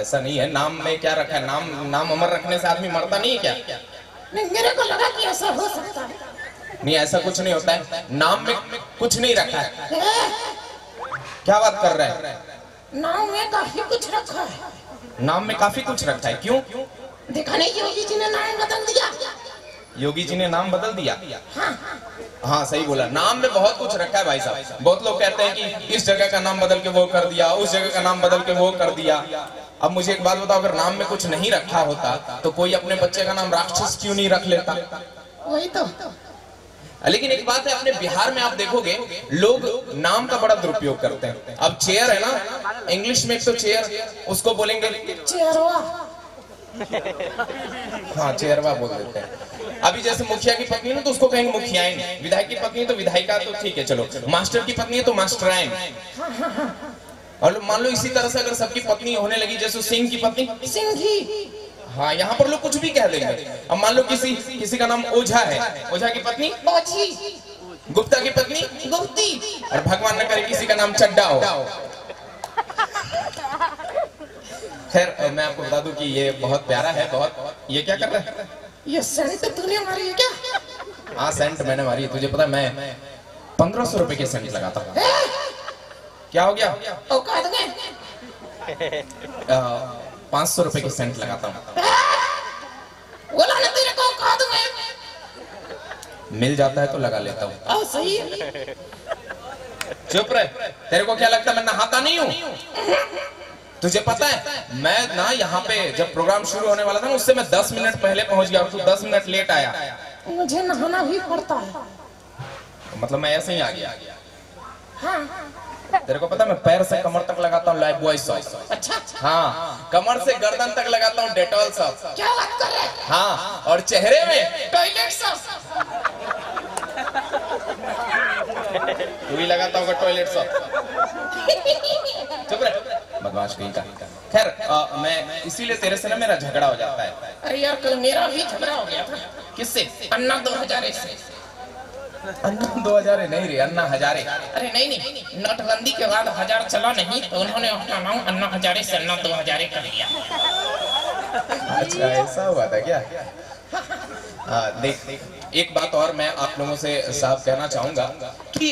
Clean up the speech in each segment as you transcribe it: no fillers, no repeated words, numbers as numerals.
ऐसा नहीं है। नाम में क्या रखा है? नाम अमर रखने से आदमी मरता नहीं है क्या? नहीं, मेरे को लगा कि ऐसा हो सकता है। नहीं, ऐसा कुछ नहीं होता है। नाम में कुछ नहीं रखा है। क्या बात कर रहे हैं? नाम में काफी कुछ रखा है। नाम में काफी कुछ रखा है, क्यों? देखा नहीं, योगी जी ने नाम बदल दिया। योगी जी ने नाम बदल दिया? हाँ, सही बोला। नाम में बहुत कुछ रखा है भाई साहब। बहुत लोग कहते हैं कि इस जगह का नाम बदल के वो कर दिया, उस जगह का नाम बदल के वो कर दिया। अब मुझे एक बात बताओ, अगर नाम में कुछ नहीं रखा होता तो कोई अपने बच्चे का नाम राक्षस क्यों नहीं रख लेता? वही तो। लेकिन एक बात है, अपने बिहार में आप देखोगे लोग नाम का बड़ा दुरुपयोग करते हैं। अब चेयर है ना, इंग्लिश में एक तो चेयर, उसको बोलेंगे हाँ चेयरवा बोल देते हैं। अभी जैसे मुखिया की पत्नी ना तो उसको कहेंगे मुखियाएं, विधायक की पत्नी तो विधायिका, तो ठीक है चलो, मास्टर की पत्नी है तो मास्टराएं। और मान लो इसी तरह से अगर सबकी पत्नी होने लगी, जैसे सिंह की पत्नी सिंघी, हाँ, यहाँ पर लोग कुछ भी कह देंगे। अब मान लो किसी का नाम ओझा है, ओझा की पत्नी ओझी, गुप्ता की पत्नी गुप्ती, और भगवान न करे किसी का नाम चड्डा हो। खैर, मैं आपको बता दूं कि ये बहुत प्यारा है, बहुत। ये क्या कर रहा है? ये सेंट तूने मारी है क्या? हाँ, सेंट मैंने मारी है। तुझे पता मैं 1500 रुपए के सेंट लगाता हूँ। क्या हो गया? औकात में 500 रुपए के सेंट लगाता हूँ। बोला ना तेरे को औकात में। मिल जाता है तो लगा लेता हूँ। सही है। चुप रह। तेरे को क्या लगता है मैं नहाता नहीं हूँ? तुझे पता है मैं ना यहाँ पे जब प्रोग्राम शुरू होने वाला था ना, उससे मैं 10 मिनट पहले पहुंच गया और तू 10 मिनट लेट आया। मुझे नहाना भी पड़ता है, मतलब मैं ऐसे ही आ गया। हाँ। तेरे को पता मैं पैर से कमर तक लगाता हूँ लाइफ बॉय सॉस। अच्छा। हाँ, कमर से गर्दन तक लगाता हूँ डेटॉल सॉस। क्या बात कर रहे हैं? हाँ, और चेहरे में टॉयलेट सॉस। तू भी लगाता होगा टॉयलेट सॉस। चुप रह। बदमाश कहीं का। खैर, मैं इसीलिए तेरे से ना मेरा झगड़ा हो जाता है। अरे यार, कल मेरा भी झगड़ा हो गया था। किससे? अन्ना 2000 से। अन्ना 2000 नहीं रे, अन्ना हजारे। अरे नहीं, नोटबंदी के बाद 1000 चला नहीं तो उन्होंने अपना नाम अन्ना हजारे से अन्ना 2000 कर लिया। अच्छा, ऐसा हुआ था क्या? देख, एक बात और मैं आप लोगों से साफ कहना चाहूंगा कि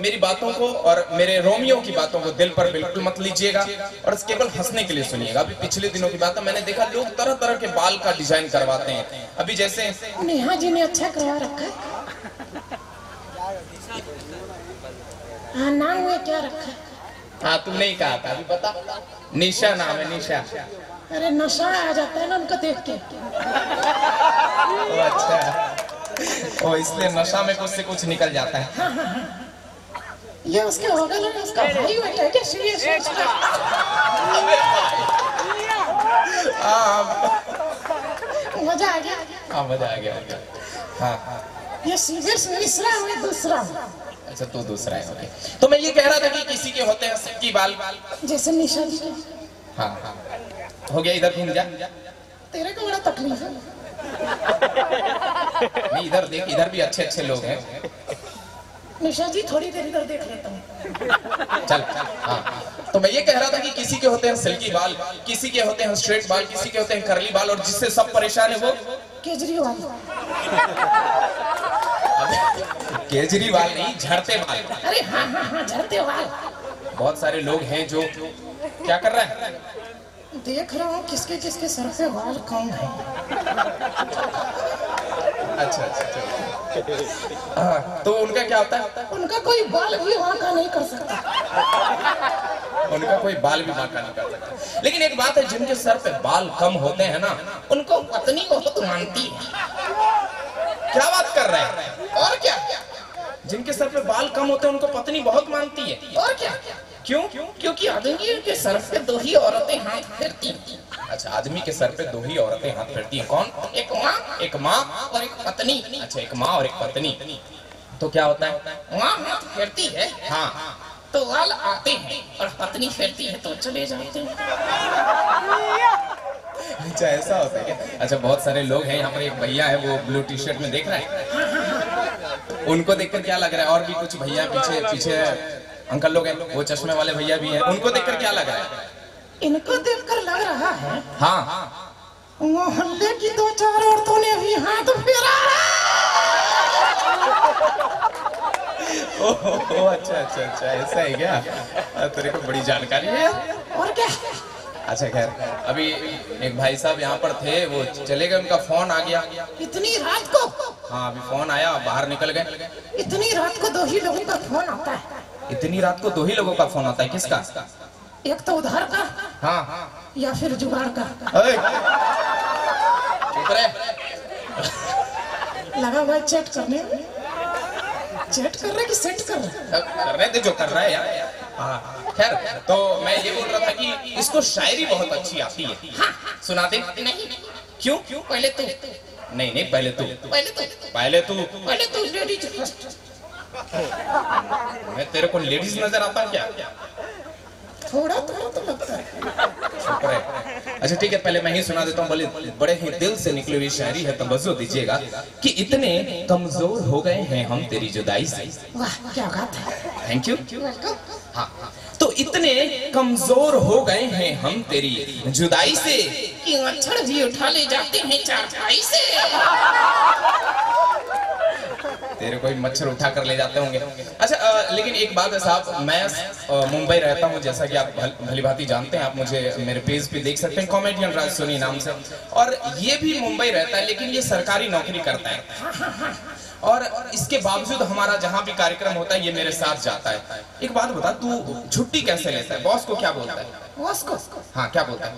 मेरी बातों को और मेरे रोमियो की बातों को दिल पर बिल्कुल मत लीजिएगा और केवल हंसने के लिए सुनिएगा। अभी पिछले दिनों की बात है, मैंने देखा लोग तरह तरह के बाल का डिजाइन करवाते हैं। अभी जैसे नेहा जी ने अच्छा करवा रखा है। नाम में क्या रखा? हाँ, तुमने ही कहा था, अभी पता। निशा नाम है, निशा। अरे नशा आ जाता है ना उनको देख के। अच्छा, इसलिए नशा में कुछ से कुछ निकल जाता है। ये उसके होगा ना, उसका भाई बैठा है क्या? सीरियस। मजा आ गया। हाँ, मजा आ गया। हाँ, ये सीरियस मिश्रा है, दूसरा। अच्छा, तो दूसरा है, ओके। तो मैं ये कह रहा था कि किसी के होते हैं सबकी बाल जैसे निशा जी के। हाँ, हो गया। इधर घूम जा, तेरे को बड़ा तकलीफ है। नहीं, इधर देख, इधर भी अच्छे अच्छे लोग हैं। निशा जी थोड़ी देर इधर देख लेता हूँ। चल। हाँ, तो मैं ये कह रहा था कि किसी के होते हैं सिल्की बाल, किसी के होते हैं स्ट्रेट बाल, किसी के होते हैं कर्ली बाल, और जिससे सब परेशान है वो केजरीवाल। केजरीवाल नहीं, झड़ते बाल। अरे हाँ, झड़ते बाल। बहुत सारे लोग हैं जो क्या कर रहे हैं? देख रहा हूँ किसके किसके सर पे बाल कम है। अच्छा, तो उनका क्या होता है? उनका कोई बाल भी वाका नहीं कर सकता। लेकिन एक बात है, जिनके सर पे बाल कम होते हैं ना, उनको पत्नी बहुत मानती है। क्या बात कर रहे हैं? और क्या, जिनके सर पे बाल कम होते हैं उनको पत्नी बहुत मानती है। और क्या? क्यों? क्योंकि आदमी के सर पे दो ही औरतें हाथ फेरती हैं। अच्छा, आदमी के सर पे दो ही औरतें हाथ फेरती हैं। कौन? एक माँ और एक पत्नी। अच्छा, एक माँ और एक पत्नी। तो क्या होता है? माँ हाथ फेरती है, हाँ, तो बाल आते हैं, और पत्नी फेरती है तो चले जाते हैं। अच्छा, ऐसा होता है क्या? अच्छा, बहुत सारे लोग हैं यहाँ पर। एक भैया है, वो ब्लू टी शर्ट में देख रहा है, उनको देखकर क्या लग रहा है? और भी कुछ भैया पीछे अंकल लोग हैं, वो चश्मे वाले भैया भी हैं, उनको देखकर क्या लग रहा है? इनको देखकर लग रहा है हाँ मोहल्ले की दो चार औरतों ने भी हाथ फेरा है। अच्छा ऐसा है क्या? तेरे को बड़ी जानकारी है और क्या। अच्छा खैर अभी एक भाई साहब यहाँ पर थे, वो चले गए, उनका फोन आ गया इतनी रात को। हाँ अभी फोन आया, बाहर निकल गए। इतनी रात को दो ही लोगों का फोन आता है। इतनी रात को दो ही लोगों का फोन आता है। किसका? एक तो उधार का हाँ या फिर जुगाड़ का। लगा भाई चैट करने, चैट कर रहे कि सेट कर रहे? कर रहे थे जो कर रहा है यार। हाँ खैर तो मैं ये बोल रहा था कि इसको शायरी बहुत अच्छी आती है। हाँ, सुनाते नहीं? क्यों क्यों? पहले तू। नहीं नहीं पहले तू पहले तू लेडीज फर्स्ट। मैं तेरे को लेडीज नजर आता क्या? थोड़ा थोड़ा तो लगता है। अच्छा ठीक है पहले मैं ही सुना देता हूँ। बोले बड़े ही दिल से निकली हुई शायरी है, तवज्जो दीजिएगा। कि इतने कमजोर हो गए हैं हम तेरी जुदाई से। वाह क्या बात है, थैंक यू। हाँ तो इतने कमजोर हो गए हैं हम तेरी जुदाई से कि मच्छर भी उठा ले जाते हैं चारपाई से। तेरे कोई मच्छर उठा कर ले जाते होंगे। अच्छा लेकिन एक बात है साहब, मैं मुंबई रहता हूँ जैसा कि आप भली भांति जानते हैं। आप मुझे मेरे पेज पे देख सकते हैं, कॉमेडियन राज सोनी नाम से। और ये भी मुंबई रहता है लेकिन ये सरकारी नौकरी करता है और इसके बावजूद हमारा जहाँ भी कार्यक्रम होता है ये मेरे साथ जाता है। एक बात बता, तू छुट्टी कैसे लेता है? बॉस को क्या बोलता है? बॉस को हाँ क्या बोलता है?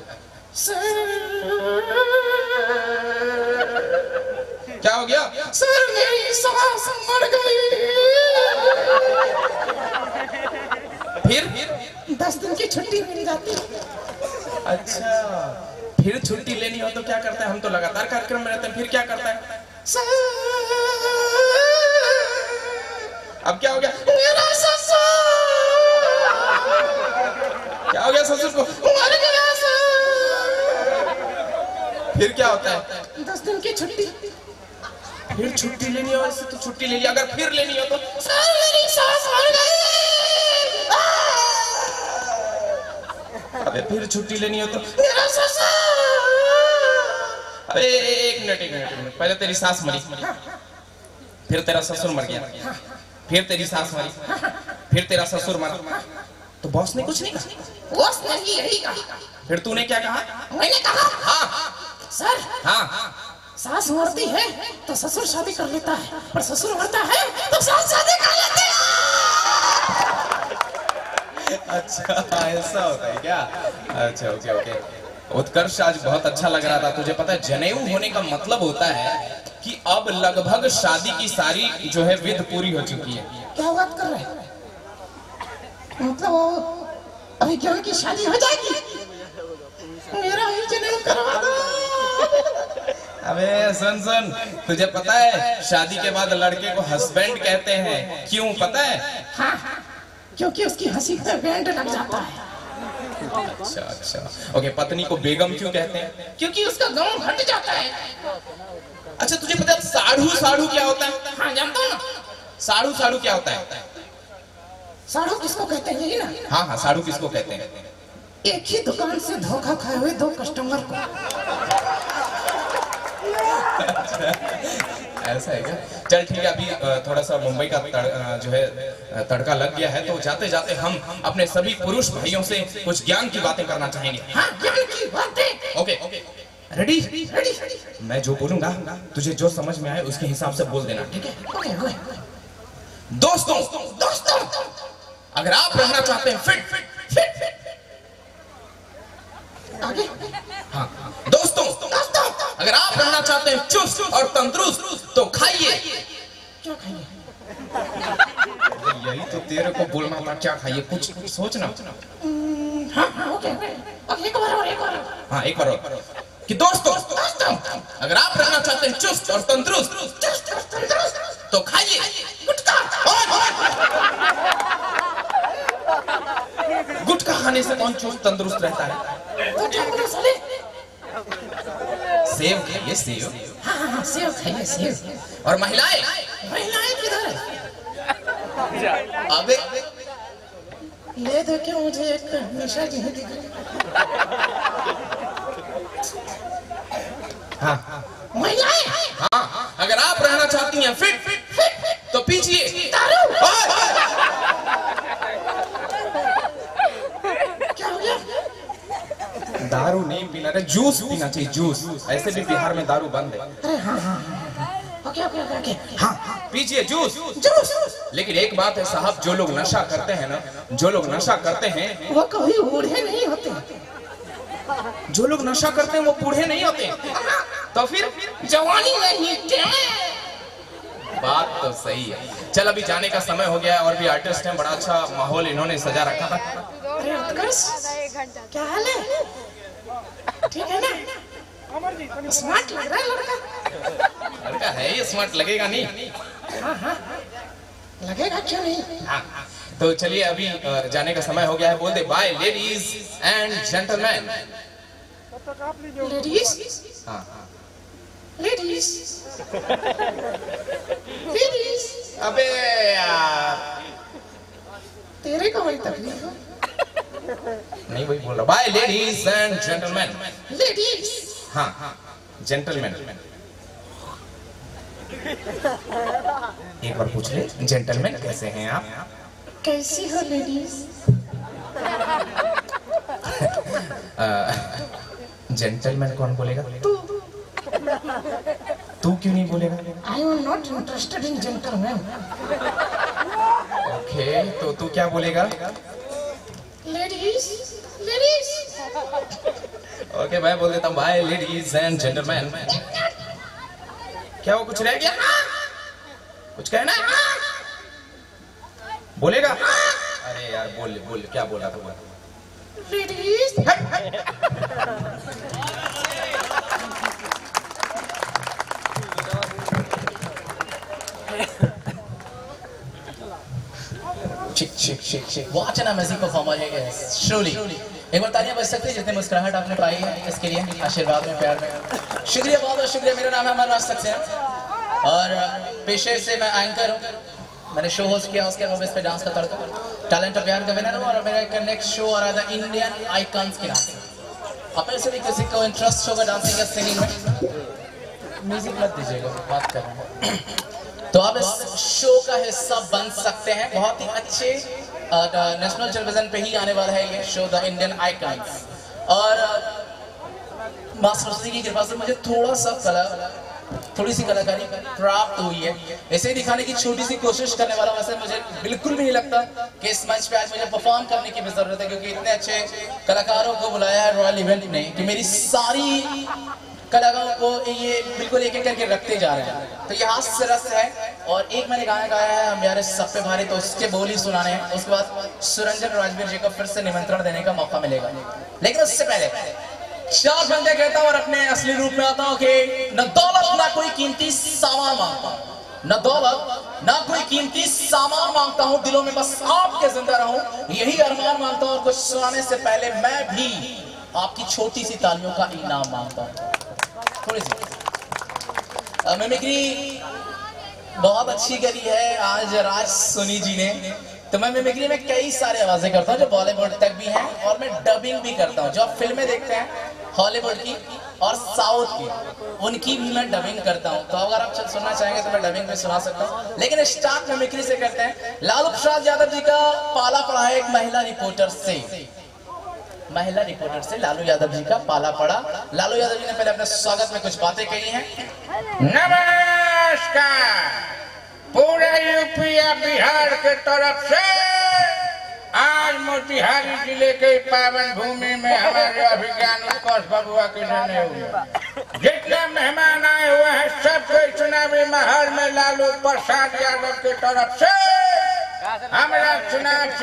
क्या हो गया? सर मेरी सांस मर गई। फिर 10 दिन की छुट्टी मिल जाती है। अच्छा फिर छुट्टी लेनी हो तो क्या करता है? हम तो लगातार कार्यक्रम में रहते हैं। फिर क्या करता है? सर अब क्या हो गया? मेरा ससुर। क्या हो गया ससुर को? मर गया। फिर क्या होता है? 10 दिन की छुट्टी। फिर छुट्टी लेनी हो ऐसे तो छुट्टी ले लिया, अगर फिर लेनी हो तो सर मेरी सांस मर गई। अबे फिर छुट्टी लेनी हो तो मेरा ससुर। अबे एक मिनट पहले तेरी सांस मरी, फिर तेरा ससुर मर गया, फिर तेरी सांस मरी, फिर तेरा ससुर मरा, तो बॉस ने कुछ नहीं कहा? बॉस ने यही कहा। फिर तूने क्या कहा? मैंने कहा हाँ सर हाँ सास मरती है तो ससुर शादी कर लेता है और ससुर मरता है तो सास शादी कर लेते हैं। अच्छा ऐसा होता है क्या? अच्छा ओके ओके। उत्कर्ष आज बहुत अच्छा लग रहा था। तुझे पता है जनेऊ होने का मतलब होता है कि अब लगभग शादी की सारी जो है विध पूरी हो चुकी है। क्या बात कर रहे हैं? मतलब अभी क्या की शादी हो जाएगी? मेरा ही जनेऊ करवा दो। अबे सुन तुझे पता है शादी के बाद लड़के को हस्बैंड कहते हैं, क्यों पता है? हाँ, क्योंकि उसकी हंसी पे बैंड लग जाता है। अच्छा अच्छा ओके। पत्नी को बेगम क्यों कहते हैं? क्योंकि उसका गाँव हट जाता है। अच्छा तुझे पता है साढ़ू क्या होता है? हाँ जानता हूँ ना। साढ़ू क्या होता है? साढ़ू किसको कहते हैं यही ना? हाँ हाँ साढ़ू किसको कहते हैं? एक ही दुकान से धोखा खाए हुए दो कस्टमर को। ऐसा है क्या? चल ठीक है अभी थोड़ा सा मुंबई का जो है तड़का लग गया है, तो जाते जाते हम अपने सभी पुरुष भाइयों से कुछ ज्ञान की बातें करना चाहेंगे। हाँ ज्ञान की बातें। Okay ready? मैं जो बोलूंगा तुझे जो समझ में आए उसके हिसाब से बोल देना ठीक है? दोस्तों अगर आप रहना चाहते हैं फिट, दोस्तों अगर आप रहना चाहते हैं चुस्त और तंदुरुस्त तो खाइए। क्या खाइए? यही तो तेरे को बोलना था, क्या खाइए? कुछ सोचना। हाँ ओके ओके एक बार और कि दोस्तों अगर आप रहना चाहते हैं चुस्त और तंदुरुस्त तो खाइए गुटखा। गुटखा खाने से कौन चुस्त तंदुरुस्त रहता है? सेब खाइए सेब। हाँ सेब खाइए सेब। और महिलाएं किधर? अबे ले दे के मुझे एक निशा जी है। हाँ महिलाएं, हाँ अगर आप रहना चाहती हैं फिट तो पीछिए। क्या हो गया? दारू नहीं पीना है, जूस पीना चाहिए, जूस। ऐसे भी बिहार में दारू बंद है। अरे हाँ पीजिए जूस लेकिन एक बात है साहब, जो लोग नशा करते हैं ना, जो लोग नशा करते हैं वो कभी बूढ़े नहीं होते। जो लोग नशा करते हैं वो बूढ़े नहीं होते, तो फिर जवानी नहीं। बात तो सही है। चल अभी जाने का समय हो गया है और भी आर्टिस्ट हैं, बड़ा अच्छा माहौल इन्होंने सजा रखा था। अरे उत्कर्ष क्या हाल है? ठीक है ना? स्मार्ट लग रहा है लड़का। लड़का है ये स्मार्ट, लगेगा नहीं? लगेगा क्यों नहीं। तो चलिए अभी जाने का समय हो गया है, बोल दे bye ladies and gentleman. Ladies, हाँ लेडीज, लेडीज। अबे यार तेरे को वही तकलीफ हो। नहीं वही बोल रहा, bye ladies and gentleman. Ladies, हाँ जेंटलमैन। एक बार पूछ ले, जेंटलमैन कैसे हैं आप? कैसी हो लेडीज? जेंटलमैन कौन बोलेगा? तू। तू क्यों नहीं बोलेगा? I am not interested in gentleman. Okay तो तू क्या बोलेगा? Ladies, ladies. ओके भाई बोल देता हूँ भाई लेडीज एंड जेंटलमैन। क्या वो कुछ रह गया? कुछ कहना है? बोलेगा? अरे यार बोल बोल, क्या बोला था? लेडीज। ठीक ठीक ठीक ठीक। वॉच एन अमेजिंग परफॉर्मर है गाइस, श्योरली। एक बार तालियां बज सकती है जितने मुस्कुराहट आपने पाई है इसके लिए, आशीर्वाद में, प्यार में। शुक्रिया, बहुत बहुत शुक्रिया। मेरा नाम है अमर दास और पेशे से मैं एंकर हूँ। मैंने शो होस्ट किया, उसके बाद इस पे डांस करता हूँ। टैलेंट ऑफ गगन गवन हूँ और मेरा एक नेक्स्ट शो आ रहा है द इंडियन आइकॉन्स के नाम से। अपने से भी किसी को इंटरेस्ट होगा डांसिंग या सिंगिंग में, म्यूजिक मत दीजिएगा, बात कर रहा हूँ। तो आप इस शो का हिस्सा बन सकते हैं। बहुत ही अच्छे नेशनल टेलीविजन पे ही आने वाला है ये शो द इंडियन आइकॉन्स। और माँ सरस्वती की कृपा से मुझे थोड़ा सा कला, थोड़ी सी कलाकारी प्राप्त हुई है। ऐसे ही दिखाने की छोटी सी कोशिश करने वाला, वैसे मुझे बिल्कुल भी नहीं लगता कि इस मंच पे आज मुझे परफॉर्म करने की भी जरूरत है, क्योंकि इतने अच्छे कलाकारों को बुलाया है रॉयल इवेंट ने कि मेरी सारी कलाकारों को ये बिल्कुल एक एक करके रखते जा रहे हैं। तो ये हाथ से रस है। और एक मैंने गाना गाया है हम यार सब पे भारी, तो उसके बोली सुनाने हैं। उसके बाद सुरंजन राजवीर जी को फिर से निमंत्रण देने का मौका मिलेगा, लेकिन उससे पहले चार बंदे कहता हूं और अपने असली रूप में आता हूं कि न दौलत ना कोई कीमती सामान मांगता हूं, न दौलत ना कोई कीमती सामान मांगता हूं, दिलों में बस आपके जिंदा रहूं यही अरमान मांगता हूं। और कुछ सुनाने से पहले मैं भी आपकी छोटी सी तालियों का इनाम मांगता हूं। थोड़ी सी मिमिक्री बहुत अच्छी करी है आज राज सोनी जी ने, तो मैं मिमिक्री में कई सारे आवाजें करता हूं जो बॉलीवुड तक भी हैं, और मैं डबिंग भी करता हूं। जो आप फिल्में देखते हैं हॉलीवुड की और साउथ की, उनकी भी मैं डबिंग करता हूं। तो अगर आप सुनना चाहेंगे तो मैं डबिंग में सुना सकता हूं, लेकिन स्टार्ट मिमिक्री से करते हैं। लालू प्रसाद यादव जी का पाला पड़ा है एक महिला रिपोर्टर से, महिला रिपोर्टर से लालू यादव जी का पाला पड़ा। लालू यादव जी ने पहले अपने स्वागत में कुछ बातें कही हैं। नमस्कार, पूरे यूपी या बिहार के तरफ से आज मोतिहारी जिले के पावन भूमि में हमारे अभिज्ञान उत्कर्ष बबुआ के जने हुए जितने मेहमान आए हुए हैं सबको चुनावी माहौल में लालू प्रसाद यादव की तरफ से हमारा चुनाव